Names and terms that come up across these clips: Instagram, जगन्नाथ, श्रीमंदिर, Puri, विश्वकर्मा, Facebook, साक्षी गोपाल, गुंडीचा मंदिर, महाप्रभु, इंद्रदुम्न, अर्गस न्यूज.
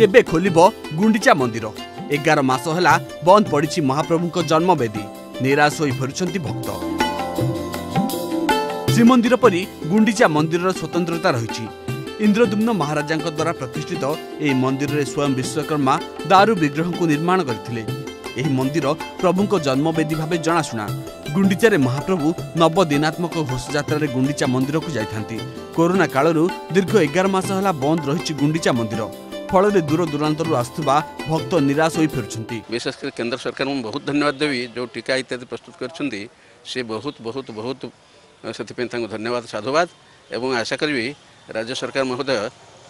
केबे खोलिबो गुंडीचा मंदिर 11 मास होला बंद पड़ी महाप्रभु जन्मवेदी निराश हो फेरुचंती भक्त। श्रीमंदिर परी गुंडीचा मंदिर स्वतंत्रता रही। इंद्रदुम्न महाराजा द्वारा प्रतिष्ठित यह मंदिर में स्वयं विश्वकर्मा दारू विग्रह को निर्माण करते। मंदिर प्रभु जन्मवेदी भाव जनाशुना। गुंडीचारे महाप्रभु नवदिनात्मक घोष यात्रा गुंडीचा मंदिर को जाती। कोरोना कालू दीर्घ 11 मास होला बंद रही गुंडीचा मंदिर। फल दूर दूरांतर आसुवा भक्त निराश हो फेरुंट। विशेषकर केंद्र सरकार को बहुत धन्यवाद देवी जो टीका इत्यादि प्रस्तुत कर बहुत बहुत बहुत से धन्यवाद साधुवाद और आशा करी राज्य सरकार महोदय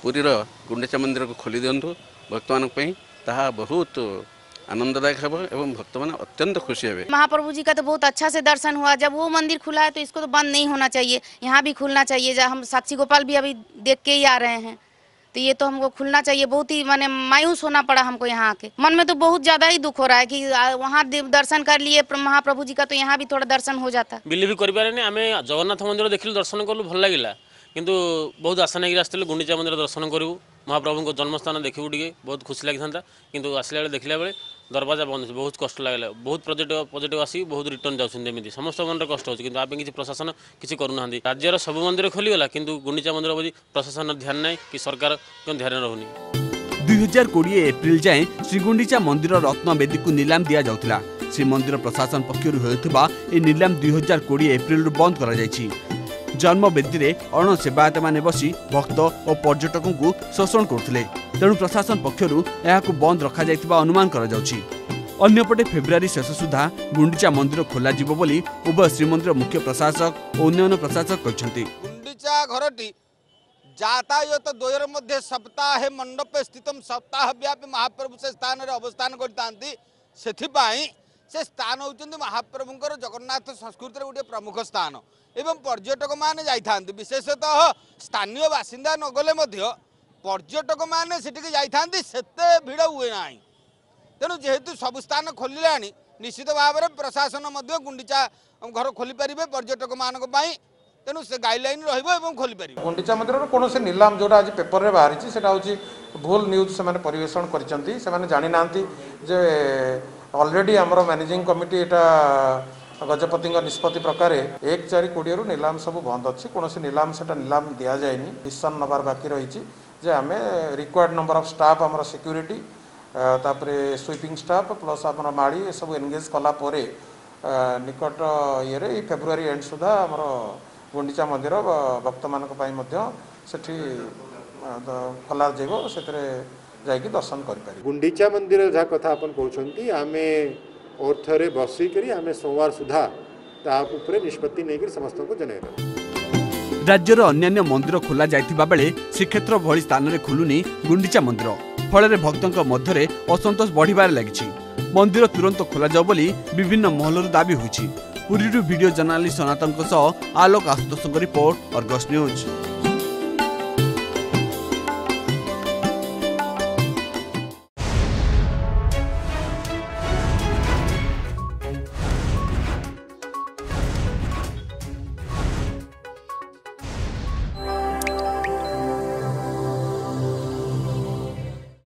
पुरीर गुंडीचा मंदिर को खोली दिंटू भक्त मानी बहुत आनंददायक है एवं भक्त मैंने अत्यंत खुशी है। महाप्रभु जी का तो बहुत अच्छा से दर्शन हुआ। जब वो मंदिर खुला है तो इसको तो बंद नहीं होना चाहिए, यहाँ भी खुलना चाहिए। जहाँ हम साक्षी गोपाल भी अभी देख के ही आ रहे हैं तो ये तो हमको खुलना चाहिए। बहुत ही मैंने मायूस होना पड़ा हमको यहाँ आके। मन में तो बहुत ज्यादा ही दुख हो रहा है कि वहाँ दर्शन कर लिए महाप्रभु जी का तो यहाँ भी थोड़ा दर्शन हो जाता। बिल्ली भी करें आम जगन्नाथ मंदिर देखिल दर्शन कलु भल लगे किंतु बहुत आशा नहीं आसती गुंडीचा मंदिर दर्शन करूँ महाप्रभु को जन्मस्थान देखू टे बहुत खुशी लगी था किंतु आसला बेले देखला बेले दरवाजा बंद बहुत कष्ट लगे। बहुत प्रोजेक्ट आसी बहुत रिटर्न जाती समस्त मन कष्ट हो कि प्रशासन किसी करूना। राज्यर सब मंदिर खोलीगला किंतु गुंडीचा मंदिर प्रति प्रशासन ध्यान ना कि सरकार ध्यान रोनी। 2020 एप्रिल जाए श्रीगुंडीचा मंदिर रत्नवेदी को नीलाम दि जाता। श्रीमंदिर प्रशासन पक्ष नीलाम 2020 एप्रिल बंद कर जन्मवेदी अण सेवायत मैंने बसी भक्त और पर्यटक को शोषण करते तेणु प्रशासन पक्ष बंद रखा अनुमान अन्यपटे फेब्रुआरी शेष सुधा गुंडीचा मंदिर खोल बोली उभय श्रीमंदिर मुख्य प्रशासक और उन्नयन प्रशासक कहते। गुंडीचा घरटी यातायात द्वयर मध्य सप्ताह मंडपे स्थित सप्ताह व्यापी महाप्रभु से स्थान अवस्थान कर से स्थान होती महाप्रभुंर जगन्नाथ संस्कृति गोटे प्रमुख स्थान एवं पर्यटक मैंने जाता विशेषतः स्थानीय बासिंदा नगले पर्यटक मैंने सेठी जाता से भिड़ हुए ना। तेणु जेहेतु सब स्थान खोलला निश्चित भाव में प्रशासन गुंडीचा घर खोली पारे पर्यटक मानक तेणु से गाइडलाइन रही खोली पारे। गुंडीचा मंदिर कौन से नीलाम जोटा आज पेपर में बाहरी से भूल न्यूज से परेषण कर जानी ना जे ऑलरेडी आमर मैनेजिंग कमिटी एटा गजपति निष्पत्ति प्रकार 1/4/20 रु नीलाम सब बंद अच्छी कौन से नीलाम से नीलाम दि जाए डिसन नबार बाकी रही जे um required number of staff um security तापर स्वीपिंग स्टाफ प्लस आम माड़ी ये सब एनगेज कलापर निकट ये फेब्रुआरी एंड सुधा आमर गुंडीचा मंदिर भक्त मान से खोल से जाकि दर्शन कर। गुंडीचा मंदिर जहाँ कथा अपन कहते आमे अर्थरे बसिकी आमे सोमवार सुधा तापर निष्पत्ति नहीं समस्त को जनइबा। राज्यर अन्य मंदिर खोल जाता बेले श्रीक्षेत्र भली स्थान में खुलुनी गुंडीचा मंदिर फल भक्तों मध्य असंतोष बढ़िबार लगी। मंदिर तुरंत खोल जाओ बोली विभिन्न महलर दाबी होईछि। Puri video journalist Sanatan Alok Ashutosh report अर्गस न्यूज।